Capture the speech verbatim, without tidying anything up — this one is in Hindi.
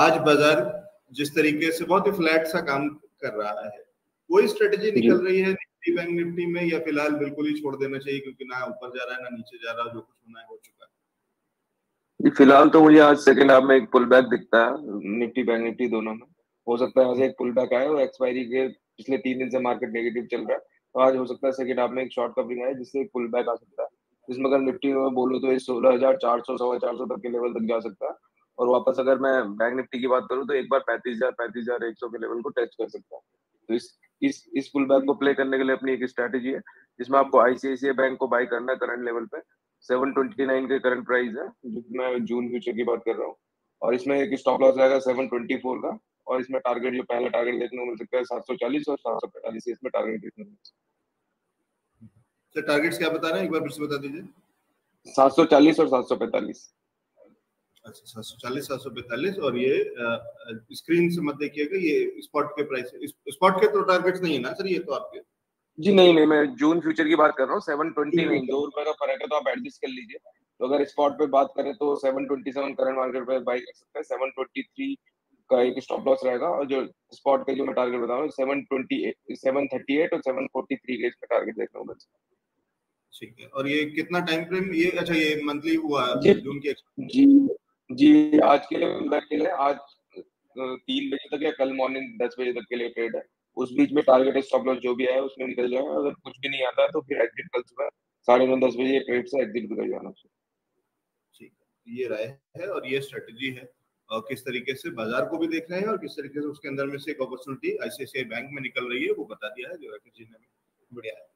आज बाजार जिस तरीके से बहुत ही फ्लैट सा काम कर रहा है, कोई स्ट्रेटेजी निकल रही है निफ्टी बैंक निफ्टी में, या फिलहाल बिल्कुल ही छोड़ देना चाहिए क्योंकि ना ऊपर जा रहा है ना नीचे जा रहा है, जो कुछ होना है हो चुका है? फिलहाल तो मुझे आज सेकंड हाफ में एक पुल बैक दिखता है निफ्टी बैंक निफ्टी दोनों में। हो सकता है आज एक पुल बैक आए और एक्सपायरी के पिछले तीन दिन से मार्केट नेगेटिव चल रहा है, तो आज हो सकता है सेकंड हाफ में एक शॉर्ट कवरिंग आए जिससे एक पुल बैक आ सकता है। जिसमें अगर निफ्टी में बोलूँ तो ये सोलह हजार चार सौ सवा चार सौ तक के लेवल तक जा सकता है, और वापस अगर मैं बैंक निफ्टी की बात करूँ तो एक बार पैंतीस हजार पैंतीस हजार एक सौ के लेवल को टच कर सकता है। तो इस इस इस पुल बैक को प्ले करने के लिए अपनी एक स्ट्रैटेजी है जिसमें आपको आईसीआईसीआई बैंक को बाय करना है करंट लेवल पे, सेवन ट्वेंटी नाइन के करंट प्राइस है जिसमें जून फ्यूचर की बात कर रहा हूँ, और इसमें एक स्टॉप लॉस रहेगा सेवन ट्वेंटी फोर का, और इसमें टारगेट जो पहला टारगेट देखने को मिल सकता है सात सौ चालीस और सात सौ पैंतालीस, इसमें टारगेट देखने को मिल सकता है। तो टारगेट्स क्या बता रहे हैं एक बार फिर से बता दीजिए? सात सौ चालीस और सात सौ पैंतालीस। अच्छा, सात सौ चालीस सात सौ पैंतालीस। और ये स्क्रीन से मत देखिएगा, ये स्पॉट के प्राइस, स्पॉट के तो टारगेट्स नहीं है ना सर ये तो आपके? जी नहीं नहीं, मैं जून फ्यूचर की बात कर रहा हूँ। सेवन ट्वेंटी नाइन दो रुपए का फर्क है, तो आप एडजस्ट कर लीजिए। तो अगर स्पॉट पे बात करें तो seven twenty seven current market पे बाय कर सकते हैं, सेवन ट्वेंटी थ्री का एक स्टॉप लॉस रहेगा, और जो स्पॉट का जो मैं टारगेट बता रहा हूँ seven twenty eight seven thirty eight और सेवन फोर्टी थ्री के इसका टारगेट देखने को मिल सकता है। ठीक है, और ये कितना टाइम फ्रेम? ये अच्छा ये मंथली हुआ जून की? जी जी, आज के लिए आज तीन बजे तक या कल मॉर्निंग दस बजे तक के लिए ट्रेड है। उस बीच में टारगेट स्टॉप लॉस जो भी आया उसमें निकल जाएगा। अगर कुछ भी नहीं आता तो फिर एग्जिट कल सुबह साढ़े नौ दस बजे ट्रेड से एग्जिट कर जाना। ठीक है, ये राय है और ये स्ट्रेटेजी है, और किस तरीके से बाजार को भी देख रहे हैं और किस तरीके से उसके अंदर में से एक अपॉर्चुनिटी आईसीआईसीआई बैंक में निकल रही है वो बता दिया है जो राकेश जी ने। बढ़िया है।